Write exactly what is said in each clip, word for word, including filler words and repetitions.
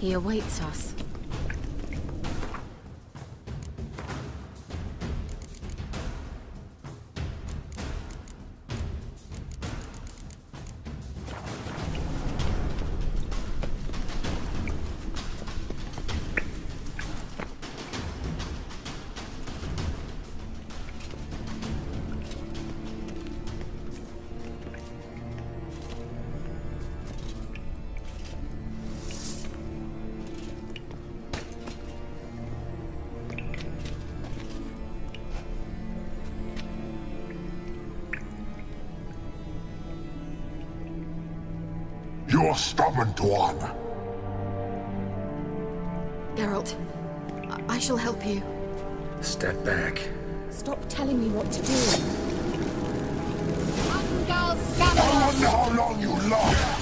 He awaits us. You're stubborn, Tuan. Geralt, I, I shall help you. Step back. Stop telling me what to do. I wonder how long you love.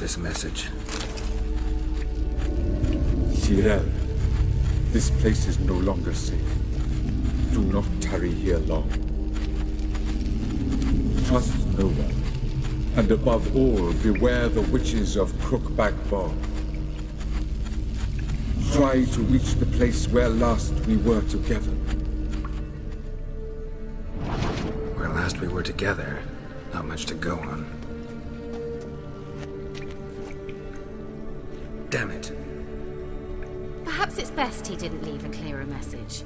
This message. Cirilla, this place is no longer safe. Do not tarry here long. Trust no one, and above all, beware the witches of Crookback Bog. Try to reach the place where last we were together. Where last we were together? Not much to go on. Damn it. Perhaps it's best he didn't leave a clearer message.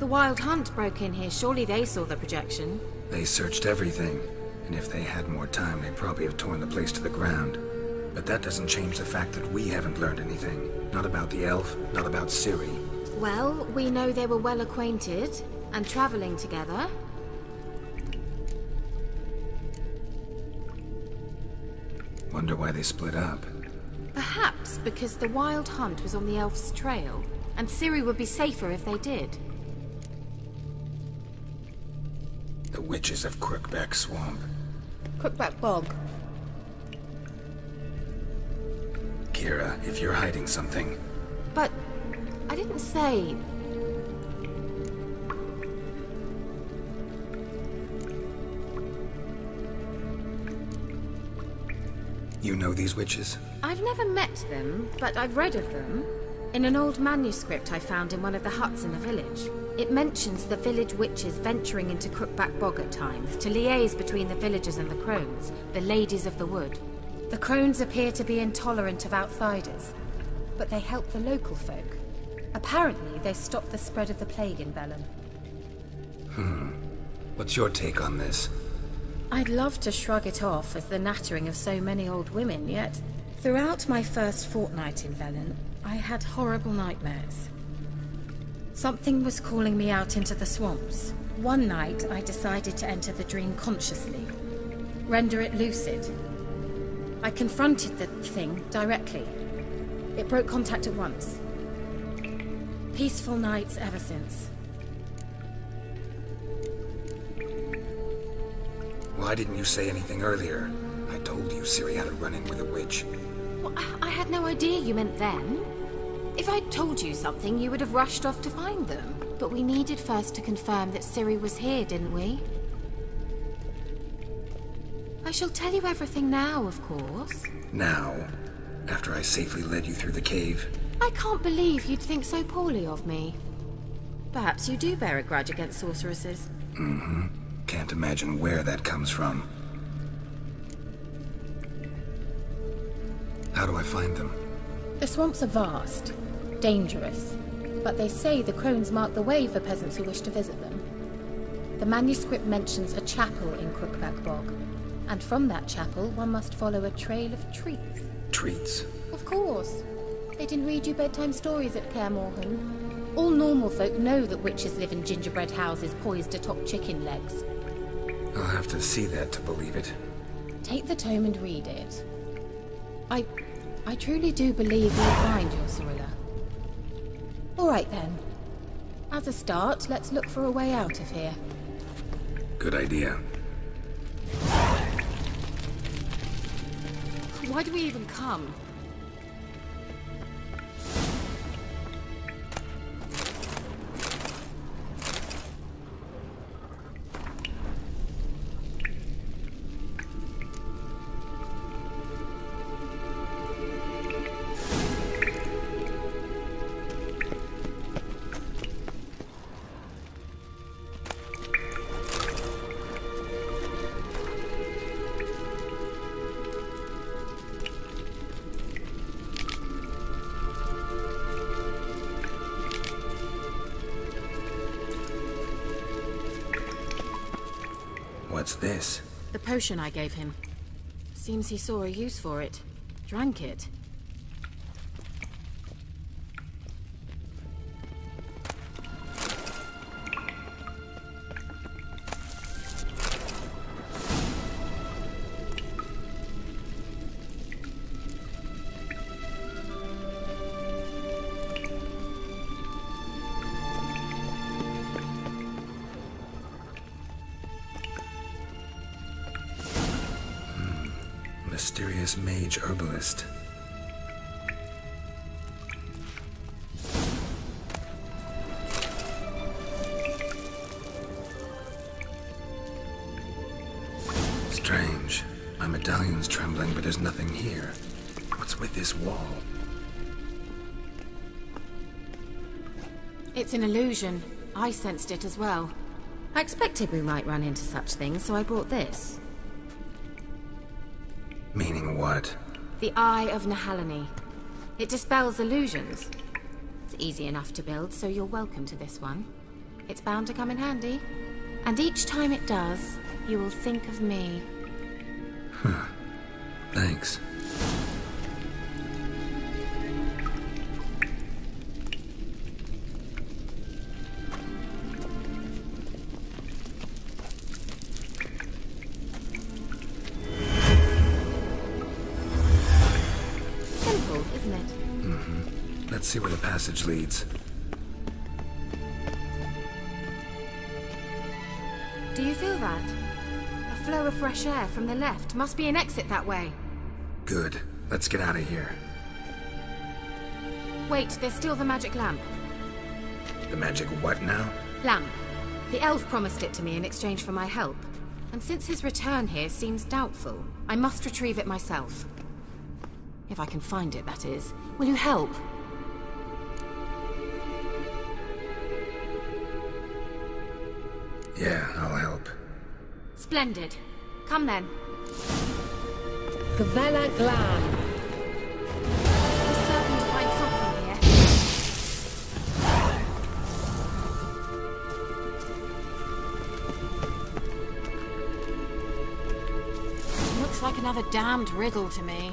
The Wild Hunt broke in here. Surely they saw the projection. They searched everything, and if they had more time, they'd probably have torn the place to the ground. But that doesn't change the fact that we haven't learned anything. Not about the elf, not about Ciri. Well, we know they were well acquainted, and traveling together. Wonder why they split up. Perhaps because the Wild Hunt was on the elf's trail, and Ciri would be safer if they did. The witches of Crookback Swamp. Crookback Bog. Kira, if you're hiding something... But... I didn't say... You know these witches? I've never met them, but I've read of them. In an old manuscript I found in one of the huts in the village. It mentions the village witches venturing into Crookback Bog at times, to liaise between the villagers and the crones, the ladies of the wood. The crones appear to be intolerant of outsiders, but they help the local folk. Apparently they stopped the spread of the plague in Velen. Hmm. What's your take on this? I'd love to shrug it off as the nattering of so many old women, yet throughout my first fortnight in Velen, I had horrible nightmares. Something was calling me out into the swamps. One night, I decided to enter the dream consciously, render it lucid. I confronted the thing directly. It broke contact at once. Peaceful nights ever since. Why didn't you say anything earlier? I told you Ciri had a run-in with a witch. Well, I had no idea you meant them. If I'd told you something, you would have rushed off to find them. But we needed first to confirm that Ciri was here, didn't we? I shall tell you everything now, of course. Now? After I safely led you through the cave? I can't believe you'd think so poorly of me. Perhaps you do bear a grudge against sorceresses. Mm-hmm. Can't imagine where that comes from. How do I find them? The swamps are vast, dangerous, but they say the crones mark the way for peasants who wish to visit them. The manuscript mentions a chapel in Crookback Bog, and from that chapel one must follow a trail of treats. Treats? Of course. They didn't read you bedtime stories at Kaer Morhen. All normal folk know that witches live in gingerbread houses poised atop chicken legs. I'll have to see that to believe it. Take the tome and read it. I... I truly do believe you'll find your Cirilla. All right then. As a start, let's look for a way out of here. Good idea. Why do we even come? What's this? The potion I gave him. Seems he saw a use for it. Drank it. Mysterious mage herbalist. Strange. My medallion's trembling, but there's nothing here. What's with this wall? It's an illusion. I sensed it as well. I expected we might run into such things, so I brought this. Meaning what? The Eye of Nahalani. It dispels illusions. It's easy enough to build, so you're welcome to this one. It's bound to come in handy. And each time it does, you will think of me. Huh. Thanks. See where the passage leads. Do you feel that? A flow of fresh air from the left. Must be an exit that way. Good. Let's get out of here. Wait, there's still the magic lamp. The magic what now? Lamp. The elf promised it to me in exchange for my help. And since his return here seems doubtful, I must retrieve it myself. If I can find it, that is. Will you help? Yeah, I'll help. Splendid. Come then. Gavella Glam. The servant finds something here. It looks like another damned riddle to me.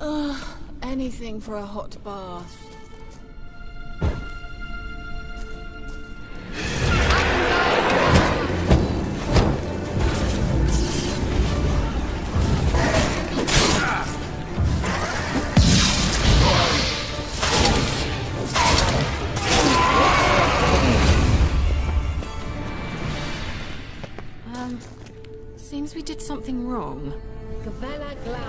Ugh. Anything for a hot bath. Um, seems we did something wrong. Gavella Glad.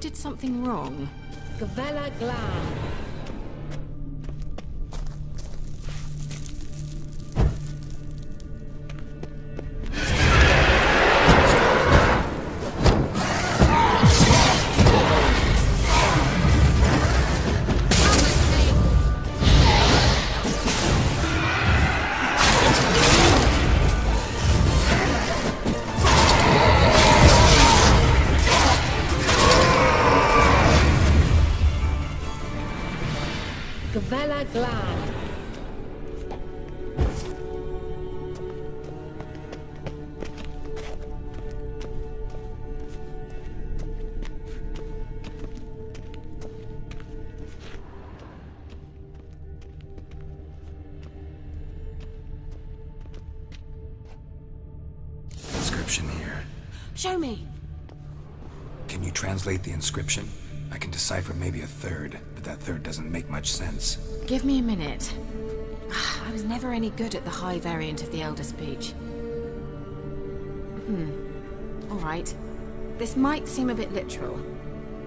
Did something wrong. Gavella Glam. Gavella Glad. inscription here. Show me. Can you translate the inscription? I can decipher maybe a third, but that third doesn't make much sense. Give me a minute. I was never any good at the high variant of the Elder Speech. Hmm. Alright. This might seem a bit literal.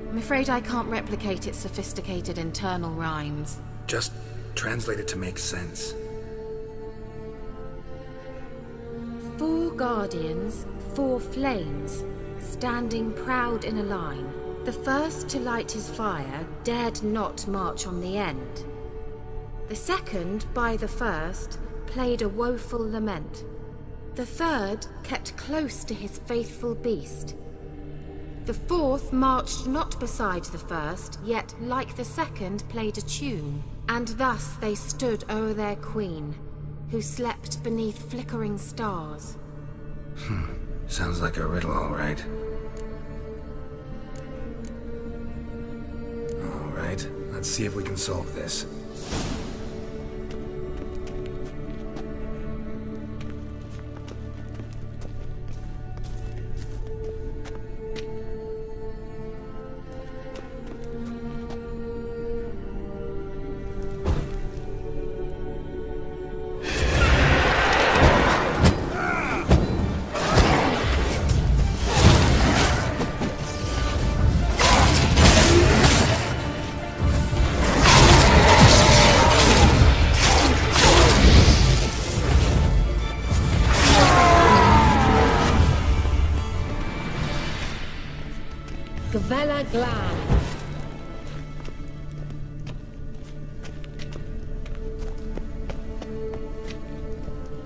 I'm afraid I can't replicate its sophisticated internal rhymes. Just translate it to make sense. Four guardians, four flames, standing proud in a line. The first to light his fire dared not march on the end. The second, by the first, played a woeful lament. The third kept close to his faithful beast. The fourth marched not beside the first, yet, like the second, played a tune, and thus they stood o'er their queen, who slept beneath flickering stars. Hmm. Sounds like a riddle, all right. All right, let's see if we can solve this.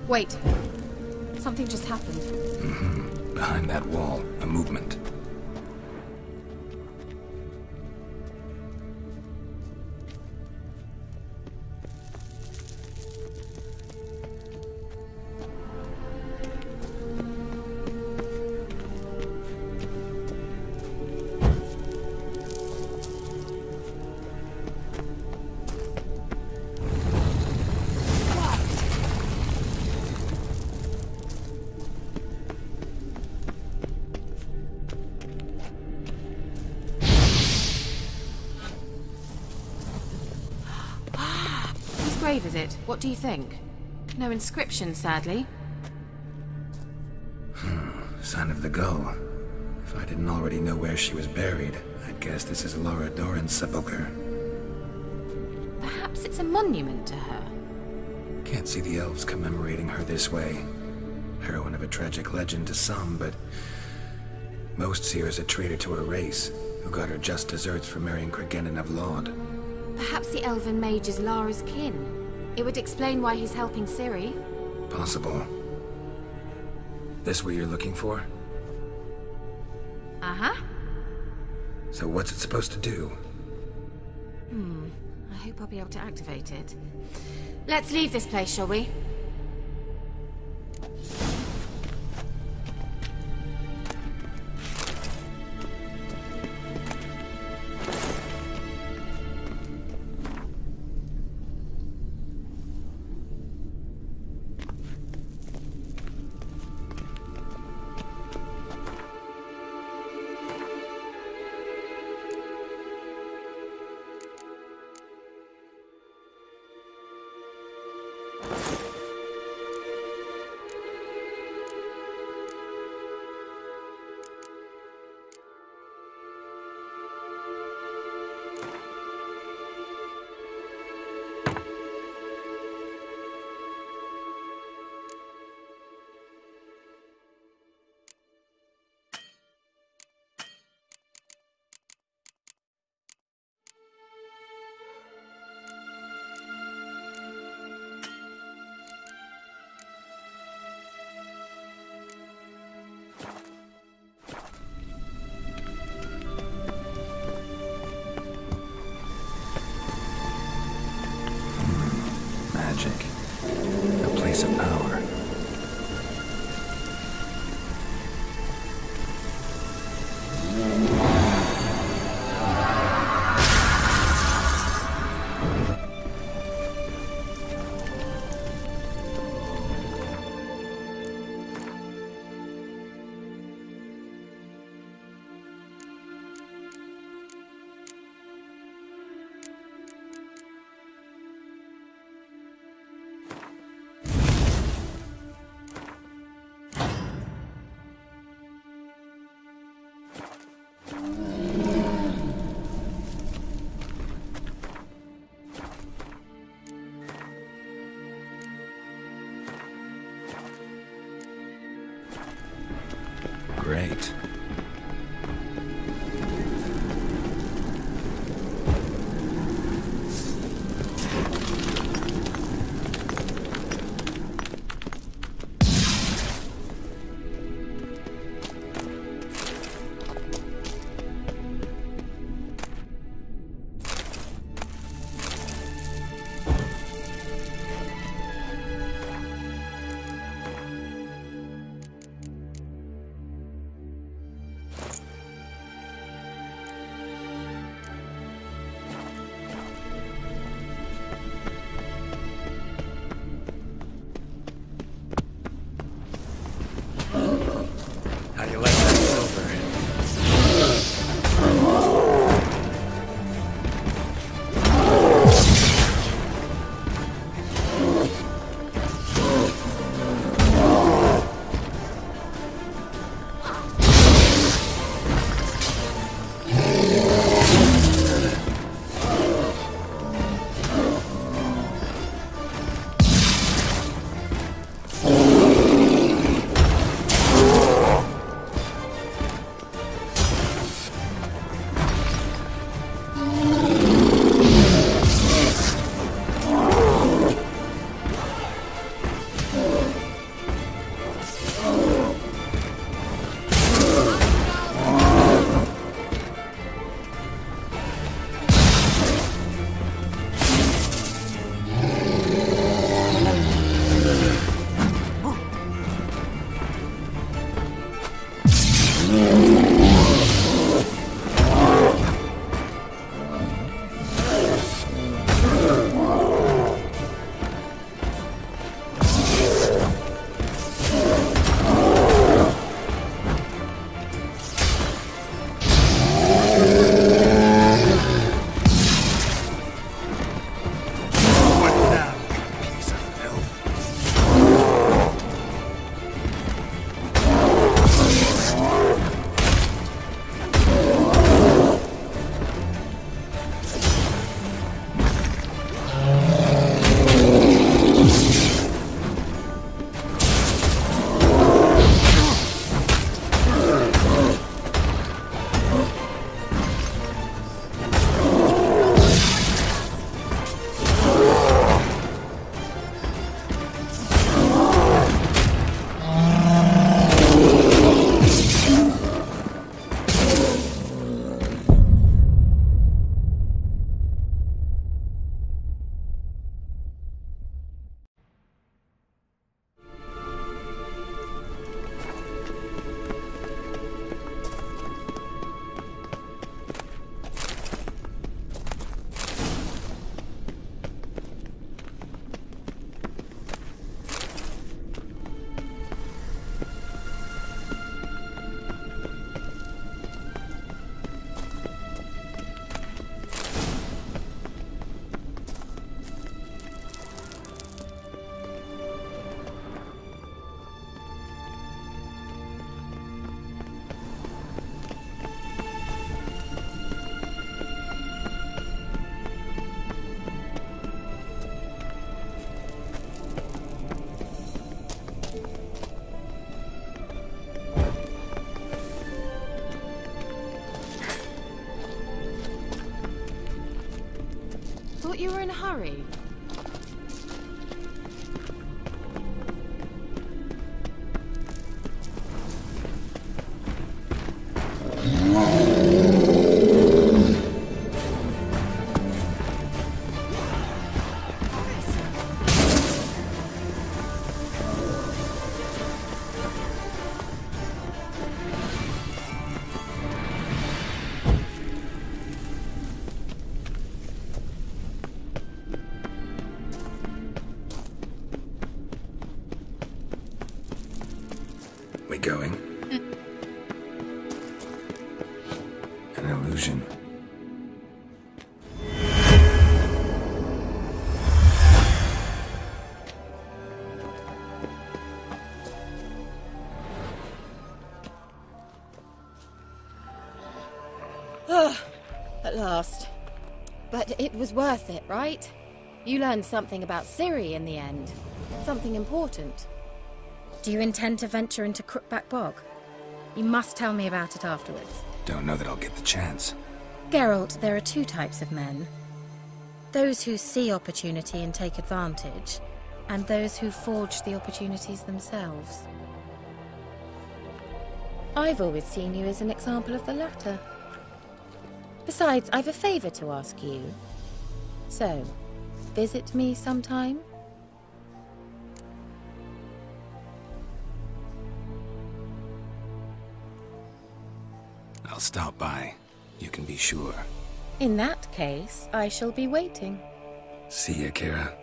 Wait. Something just happened. Mm-hmm. Behind that wall, a movement. Is it? What do you think? No inscription, sadly. Hmm. Sign of the gull. If I didn't already know where she was buried, I'd guess this is Laura Doran's sepulcher. Perhaps it's a monument to her. Can't see the elves commemorating her this way. Heroine of a tragic legend to some, but most see her as a traitor to her race, who got her just deserts for marrying Cragennan of Laud. Perhaps the elven mage is Lara's kin. It would explain why he's helping Ciri. Possible. This what you're looking for? Uh-huh. So what's it supposed to do? Hmm. I hope I'll be able to activate it. Let's leave this place, shall we? Great. You were in a hurry. Last. But it was worth it, right? You learned something about Ciri in the end. Something important. Do you intend to venture into Crookback Bog? You must tell me about it afterwards. Don't know that I'll get the chance. Geralt, there are two types of men. Those who see opportunity and take advantage, and those who forge the opportunities themselves. I've always seen you as an example of the latter. Besides, I've a favor to ask you. So, visit me sometime? I'll stop by, you can be sure. In that case, I shall be waiting. See you, Kira.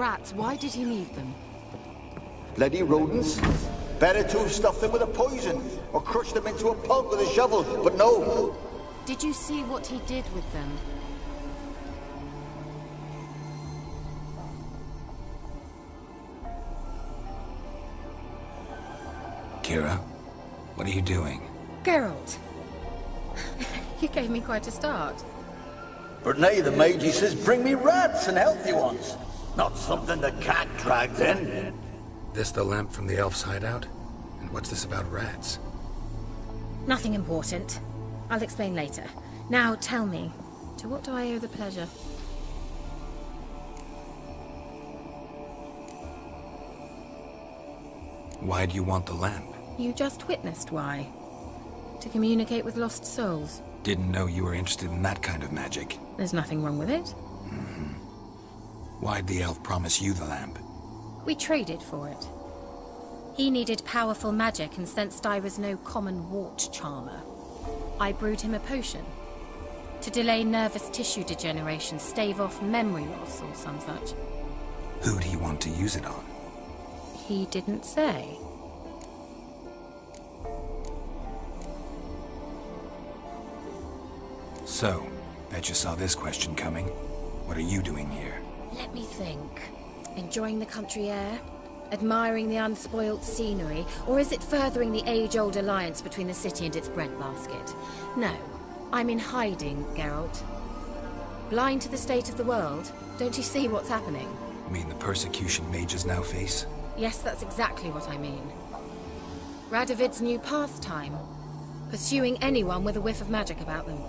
Rats, why did he need them? Bloody rodents. Better to have stuffed them with a poison, or crushed them into a pulp with a shovel, but no. Did you see what he did with them? Kira, what are you doing? Geralt. You gave me quite a start. Brene, the mage, he says, bring me rats and healthy ones. Not something the cat dragged in. This the lamp from the elf's hideout? And what's this about rats? Nothing important. I'll explain later. Now tell me, to what do I owe the pleasure? Why do you want the lamp? You just witnessed why. To communicate with lost souls. Didn't know you were interested in that kind of magic. There's nothing wrong with it. Mm-hmm. Why'd the elf promise you the lamp? We traded for it. He needed powerful magic and sensed I was no common wart charmer. I brewed him a potion. To delay nervous tissue degeneration, stave off memory loss or some such. Who'd he want to use it on? He didn't say. So, bet you saw this question coming. What are you doing here? Let me think. Enjoying the country air? Admiring the unspoilt scenery? Or is it furthering the age-old alliance between the city and its breadbasket? No. I'm in hiding, Geralt. Blind to the state of the world? Don't you see what's happening? You mean the persecution mages now face? Yes, that's exactly what I mean. Radovid's new pastime. Pursuing anyone with a whiff of magic about them.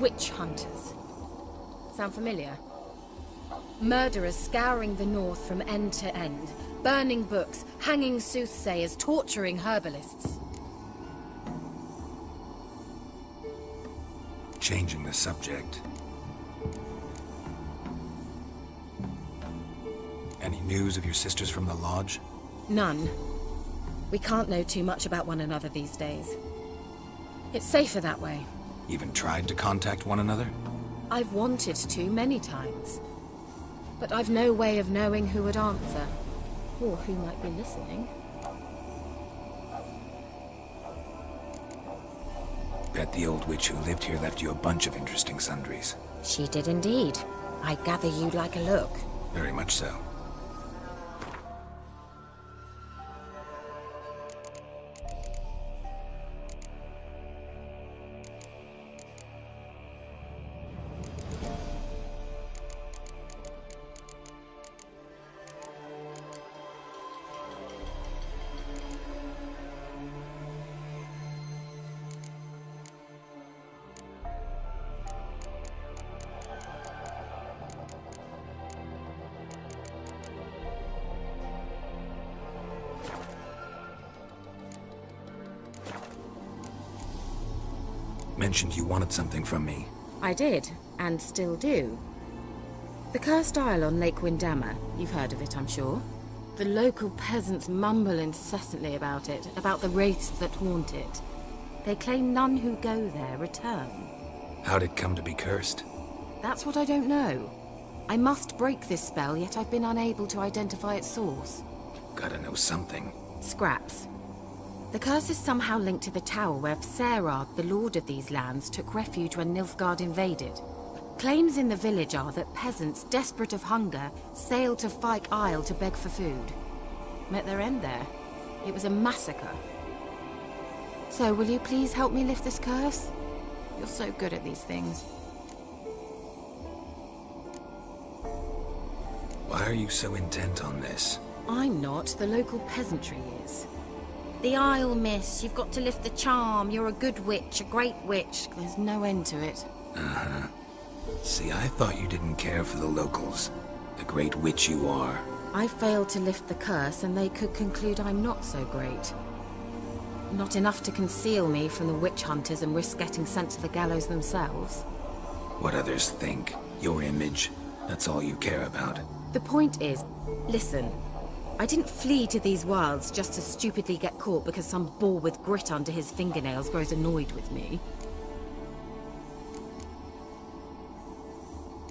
Witch hunters. Sound familiar? Murderers scouring the north from end to end. Burning books, hanging soothsayers, torturing herbalists. Changing the subject. Any news of your sisters from the lodge? None. We can't know too much about one another these days. It's safer that way. Even tried to contact one another? I've wanted to many times. But I've no way of knowing who would answer. Or who might be listening. Bet the old witch who lived here left you a bunch of interesting sundries. She did indeed. I gather you'd like a look. Very much so. You wanted something from me. I did, and still do. The cursed isle on Lake Windammer, you've heard of it, I'm sure. The local peasants mumble incessantly about it, about the wraiths that haunt it. They claim none who go there return. How'd it come to be cursed? That's what I don't know. I must break this spell, yet I've been unable to identify its source. Gotta know something. Scraps. The curse is somehow linked to the tower where Vserad, the lord of these lands, took refuge when Nilfgaard invaded. Claims in the village are that peasants, desperate of hunger, sailed to Fyke Isle to beg for food. Met their end there. It was a massacre. So, will you please help me lift this curse? You're so good at these things. Why are you so intent on this? I'm not. The local peasantry is. The Isle, miss. You've got to lift the charm. You're a good witch, a great witch. There's no end to it. Uh-huh. See, I thought you didn't care for the locals. The great witch you are. I failed to lift the curse, and they could conclude I'm not so great. Not enough to conceal me from the witch hunters and risk getting sent to the gallows themselves. What others think, your image, that's all you care about. The point is, listen. I didn't flee to these wilds just to stupidly get caught because some boar with grit under his fingernails grows annoyed with me.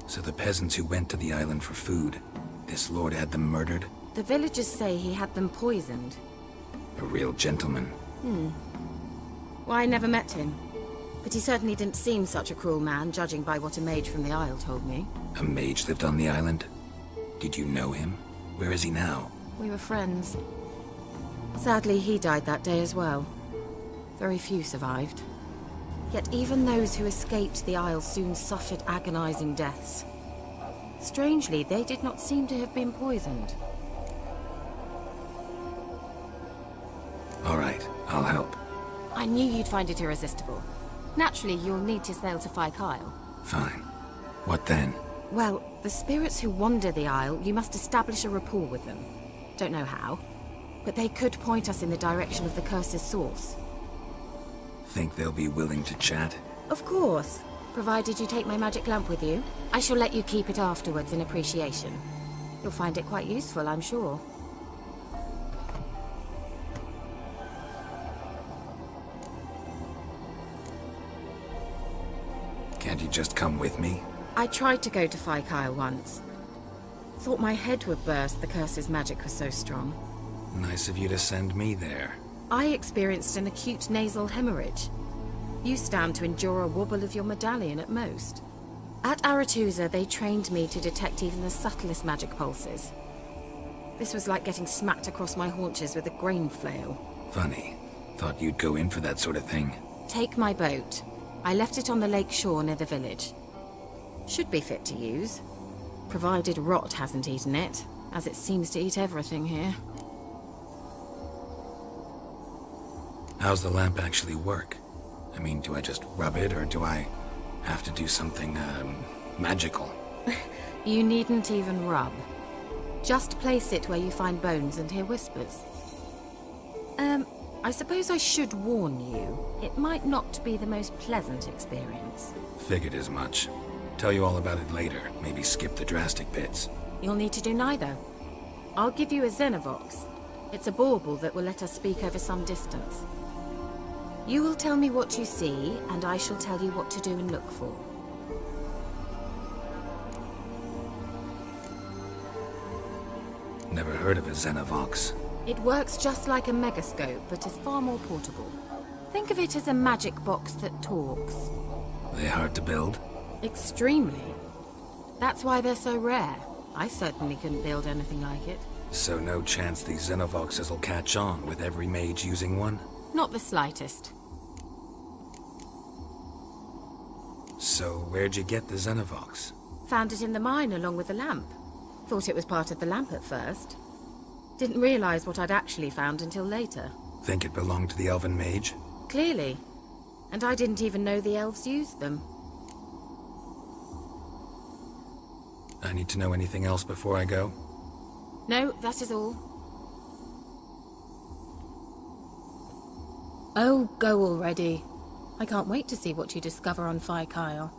So the peasants who went to the island for food, this lord had them murdered? The villagers say he had them poisoned. A real gentleman. Hmm. Well, I never met him. But he certainly didn't seem such a cruel man, judging by what a mage from the Isle told me. A mage lived on the island? Did you know him? Where is he now? We were friends. Sadly, he died that day as well. Very few survived. Yet even those who escaped the Isle soon suffered agonizing deaths. Strangely, they did not seem to have been poisoned. All right, I'll help. I knew you'd find it irresistible. Naturally, you'll need to sail to Fyke Isle. Fine. What then? Well, the spirits who wander the Isle, you must establish a rapport with them. Don't know how, but they could point us in the direction of the curse's source. Think they'll be willing to chat? Of course, provided you take my magic lamp with you. I shall let you keep it afterwards in appreciation. You'll find it quite useful, I'm sure. Can't you just come with me? I tried to go to Fyke Isle once. Thought my head would burst, the curse's magic was so strong. Nice of you to send me there. I experienced an acute nasal hemorrhage. You stand to endure a wobble of your medallion at most. At Aretuza, they trained me to detect even the subtlest magic pulses. This was like getting smacked across my haunches with a grain flail. Funny. Thought you'd go in for that sort of thing. Take my boat. I left it on the lake shore near the village. Should be fit to use. Provided rot hasn't eaten it, as it seems to eat everything here. How's the lamp actually work? I mean, do I just rub it, or do I have to do something, um, magical? You needn't even rub. Just place it where you find bones and hear whispers. Um, I suppose I should warn you. It might not be the most pleasant experience. Figured as much. Tell you all about it later. Maybe skip the drastic bits. You'll need to do neither. I'll give you a Xenovox. It's a bauble that will let us speak over some distance. You will tell me what you see, and I shall tell you what to do and look for. Never heard of a Xenovox. It works just like a Megascope, but is far more portable. Think of it as a magic box that talks. Are they hard to build? Extremely. That's why they're so rare. I certainly couldn't build anything like it. So no chance these Xenovoxes will catch on with every mage using one? Not the slightest. So where'd you get the Xenovox? Found it in the mine along with the lamp. Thought it was part of the lamp at first. Didn't realize what I'd actually found until later. Think it belonged to the elven mage? Clearly. And I didn't even know the elves used them. I need to know anything else before I go? No, that is all. Oh, go already. I can't wait to see what you discover on Fyke Isle.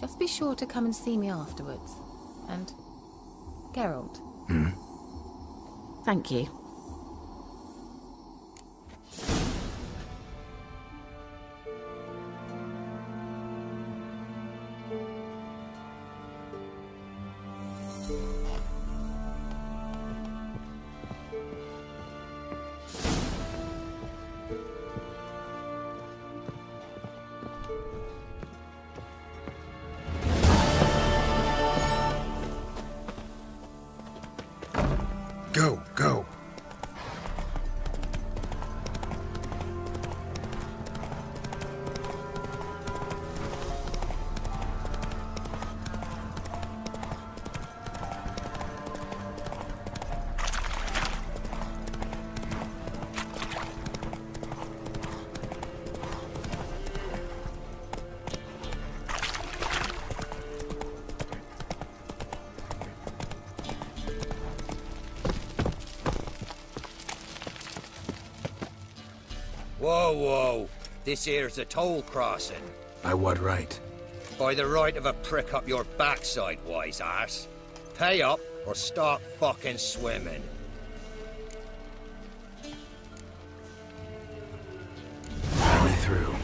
Just be sure to come and see me afterwards. And... Geralt. Hmm? Thank you. Whoa, whoa. This here's a toll crossing. By what right? By the right of a prick up your backside, wise ass. Pay up or stop fucking swimming. Let me through.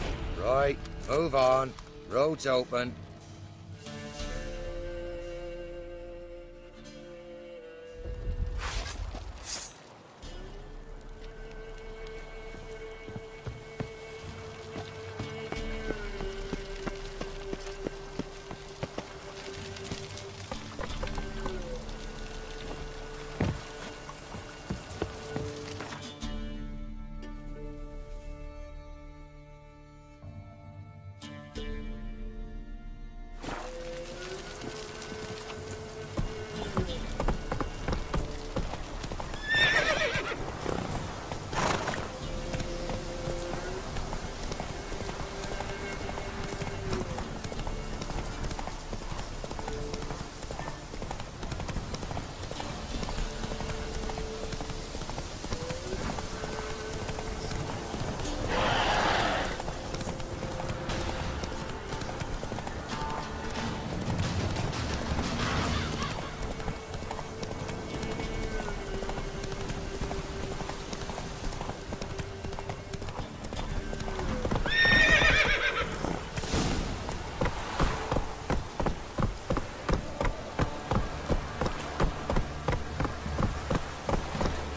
Right, move on. Road's open.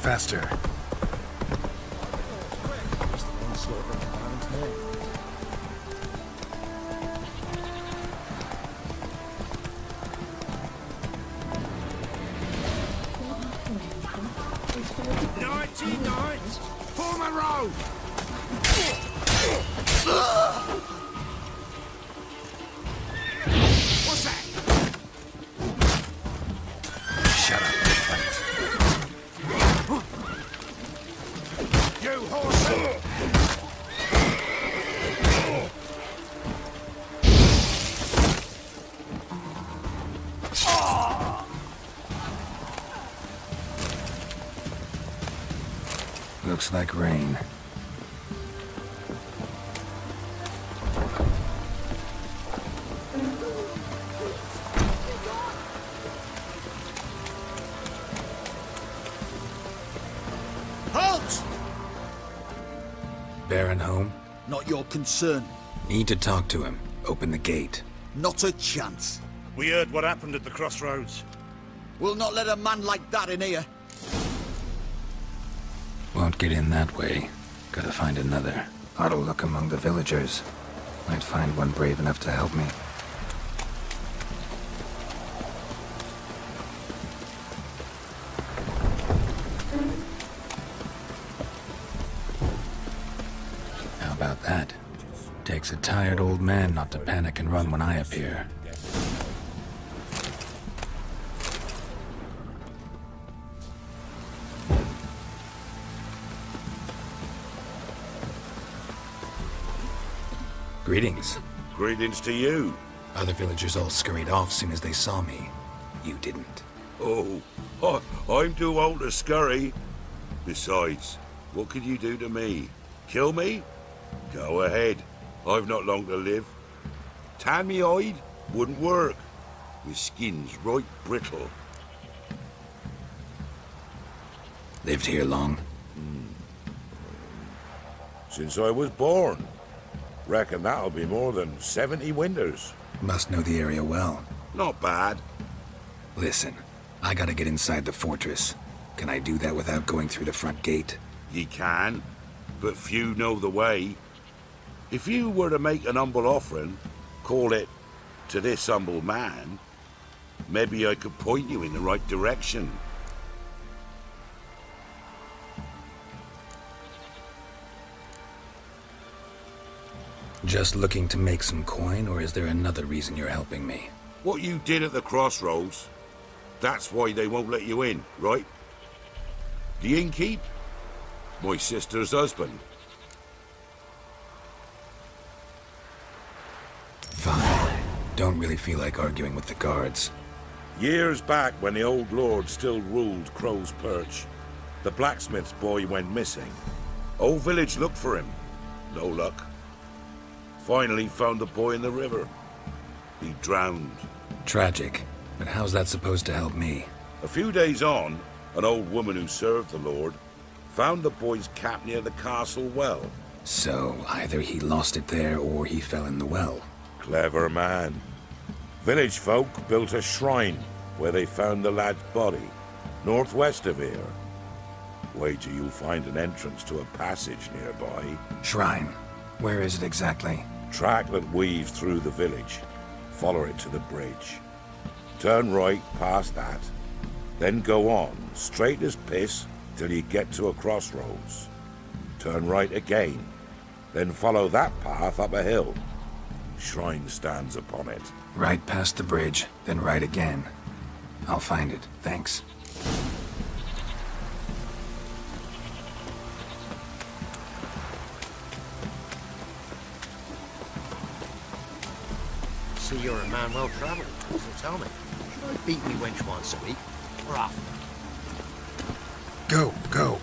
Faster. You horse! Looks like rain. Halt! Baron home? Not your concern. Need to talk to him. Open the gate. Not a chance. We heard what happened at the crossroads. We'll not let a man like that in here. Won't get in that way. Gotta find another. Ought to look among the villagers. Might find one brave enough to help me. How about that? Takes a tired old man not to panic and run when I appear. Greetings. Greetings to you. Other villagers all scurried off soon as they saw me. You didn't. Oh, I, I'm too old to scurry. Besides, what could you do to me? Kill me? Go ahead. I've not long to live. Tan me hide wouldn't work. My skin's right brittle. Lived here long? Mm. Since I was born. Reckon that'll be more than seventy winters. Must know the area well. Not bad. Listen, I gotta get inside the fortress. Can I do that without going through the front gate? Ye can, but few know the way. If you were to make an humble offering, call it to this humble man, maybe I could point you in the right direction. Just looking to make some coin, or is there another reason you're helping me? What you did at the crossroads, that's why they won't let you in, right? The innkeep? My sister's husband. Fine. Don't really feel like arguing with the guards. Years back, when the old lord still ruled Crow's Perch, the blacksmith's boy went missing. Whole village looked for him. No luck. Finally found the boy in the river. He drowned. Tragic, but how's that supposed to help me? A few days on, an old woman who served the lord found the boy's cap near the castle well. So, either he lost it there or he fell in the well. Clever man. Village folk built a shrine where they found the lad's body, northwest of here. Wait till you find an entrance to a passage nearby. Shrine. Where is it exactly? Track that weaves through the village. Follow it to the bridge. Turn right past that. Then go on, straight as piss, till you get to a crossroads. Turn right again. Then follow that path up a hill. Shrine stands upon it. Right past the bridge, then right again. I'll find it, thanks. You're a man well traveled, so tell me, should I beat me wench once a week, or often? Go, go.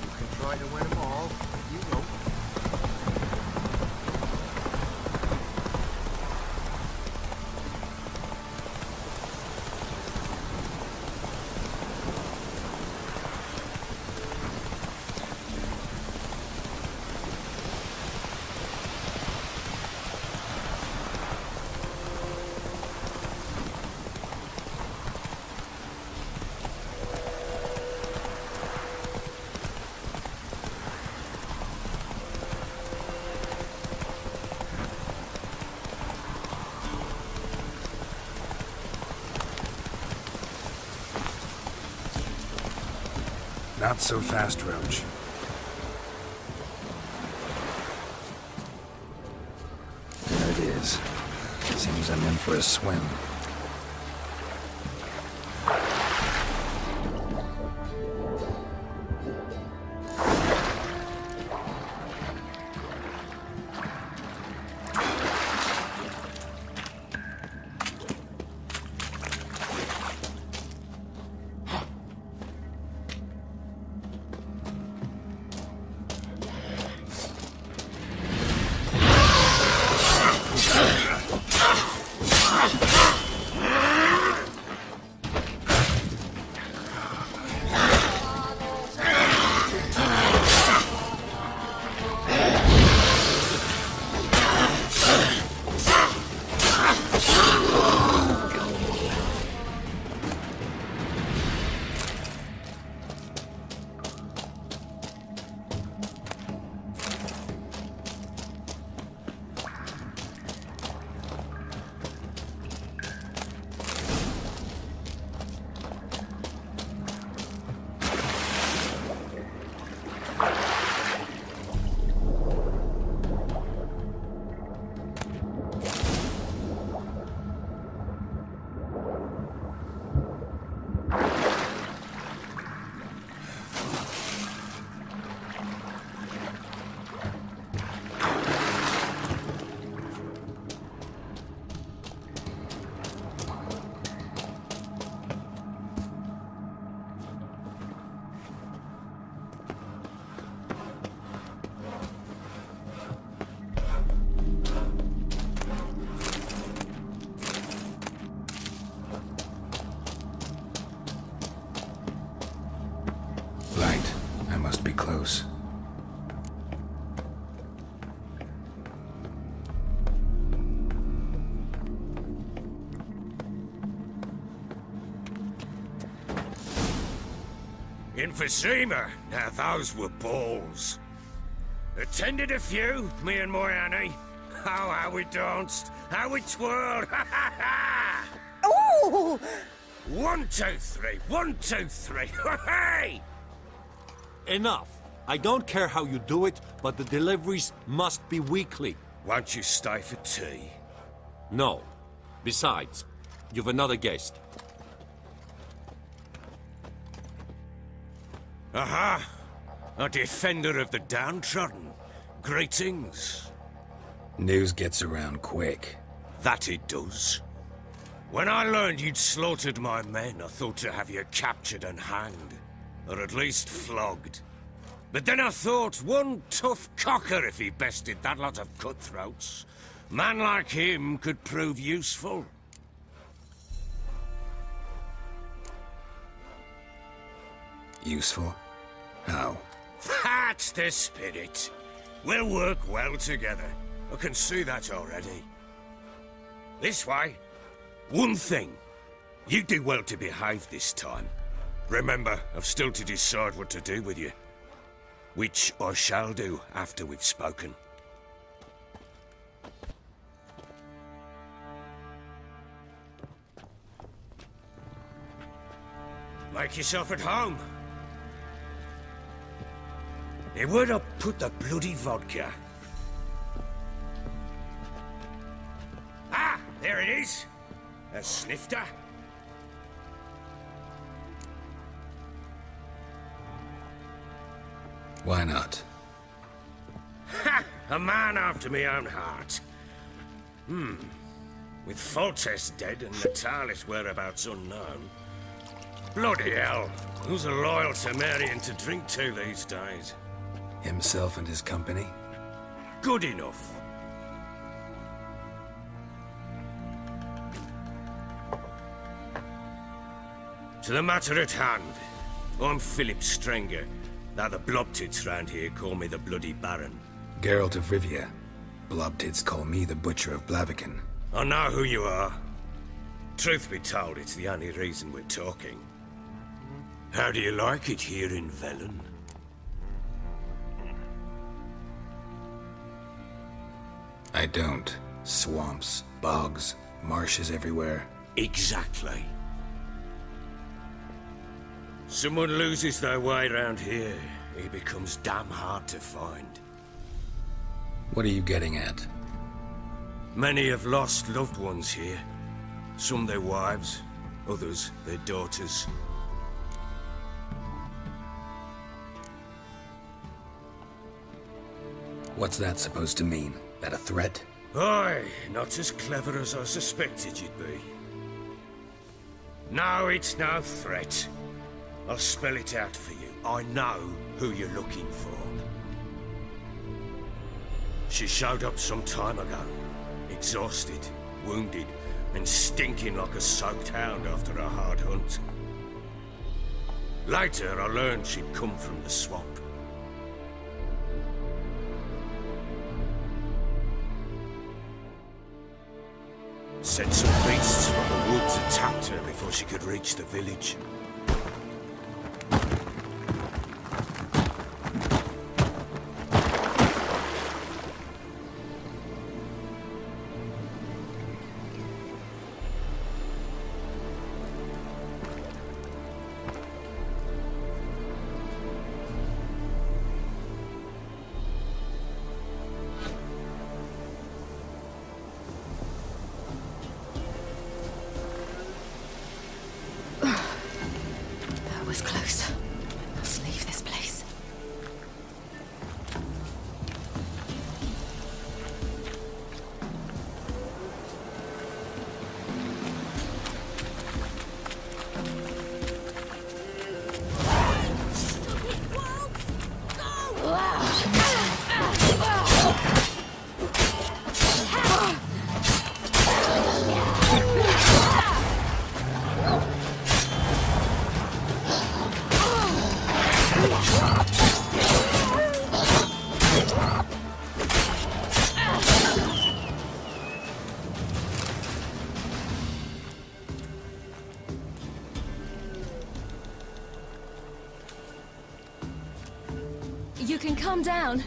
You can try to win them all, but you won't. Not so fast, Roach. There it is. Seems I'm in for a swim. pretty close. In Vizima, now those were balls. Attended a few, me and my Annie. Oh, how we danced, how we twirled, ha ha ha! Ooh! One, two, three, one, two, three, hey! Enough. I don't care how you do it, but the deliveries must be weekly. Won't you stay for tea? No. Besides, you've another guest. Aha! A defender of the downtrodden. Greetings. News gets around quick. That it does. When I learned you'd slaughtered my men, I thought to have you captured and hanged. Or at least flogged. But then I thought, one tough cocker if he bested that lot of cutthroats. Man like him could prove useful. Useful? How? That's the spirit. We'll work well together. I can see that already. This way. One thing. You do well to behave this time. Remember, I've still to decide what to do with you. Which I shall do after we've spoken. Make yourself at home. They would have put the bloody vodka. Ah, there it is. A snifter. Why not? Ha! A man after my own heart. Hmm. With Foltest dead and Natalis whereabouts unknown. Bloody hell. Who's a loyal Temerian to drink to these days? Himself and his company? Good enough. To the matter at hand. I'm Philip Strenger. Now the blobtits round here call me the Bloody Baron. Geralt of Rivia. Blobtits call me the Butcher of Blaviken. I know who you are. Truth be told, it's the only reason we're talking. How do you like it here in Velen? I don't. Swamps, bogs, marshes everywhere. Exactly. Someone loses their way around here, he becomes damn hard to find. What are you getting at? Many have lost loved ones here. Some their wives, others their daughters. What's that supposed to mean? That a threat? Aye, not as clever as I suspected you'd be. No, it's no threat. I'll spell it out for you. I know who you're looking for. She showed up some time ago. Exhausted, wounded, and stinking like a soaked hound after a hard hunt. Later, I learned she'd come from the swamp. Said some beasts from the woods attacked her before she could reach the village. Oh! You can come down.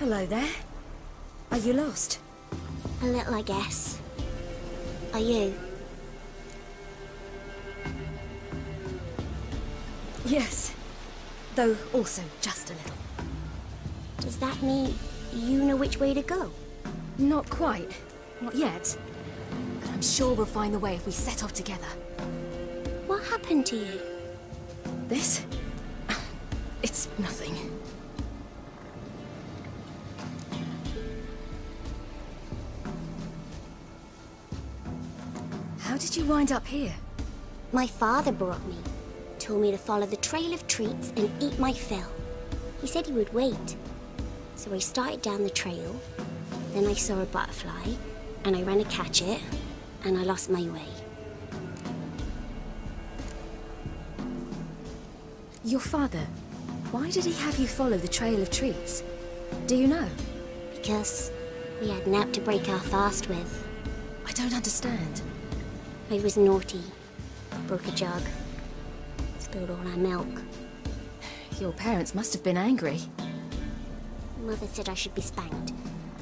Hello there. Are you lost? A little, I guess. Are you? Yes. Though also just a little. Does that mean you know which way to go? Not quite. Not yet. But I'm sure we'll find the way if we set off together. What happened to you? This? It's nothing. How did you wind up here? My father brought me. Told me to follow the trail of treats and eat my fill. He said he would wait. So I started down the trail, then I saw a butterfly, and I ran to catch it, and I lost my way. Your father, why did he have you follow the trail of treats? Do you know? Because we had an app to break our fast with. I don't understand. I was naughty. Broke a jug. Spilled all our milk. Your parents must have been angry. Mother said I should be spanked,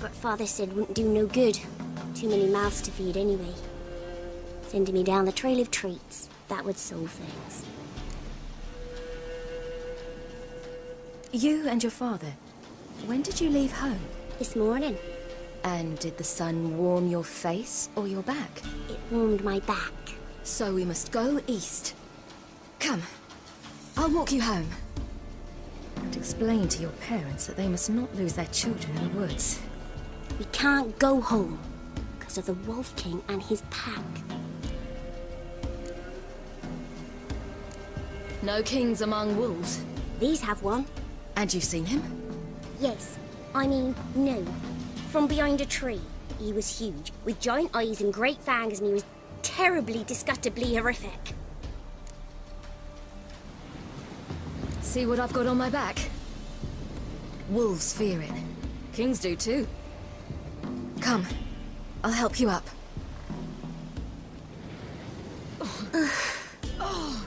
but Father said it wouldn't do no good. Too many mouths to feed anyway. Sending me down the trail of treats, that would solve things. You and your father, when did you leave home? This morning. And did the sun warm your face or your back? It warmed my back. So we must go east. Come, I'll walk you home. And explain to your parents that they must not lose their children in the woods. We can't go home, because of the Wolf King and his pack. No kings among wolves. These have one. And you've seen him? Yes. I mean, no. From behind a tree. He was huge, with giant eyes and great fangs, and he was terribly, disgustingly horrific. See what I've got on my back? Wolves fear it. Kings do too. Come, I'll help you up. Oh. Oh.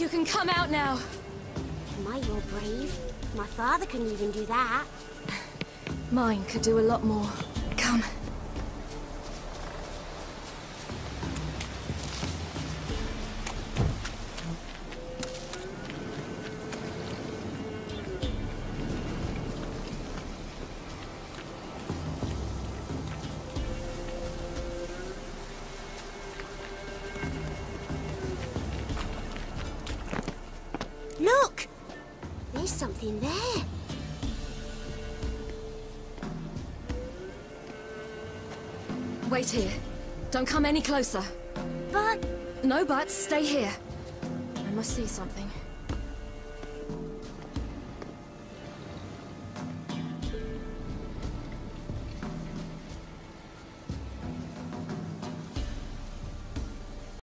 You can come out now. Am I your brave? My father couldn't even do that. Mine could do a lot more. Come. Don't come any closer. But... No buts. Stay here. I must see something.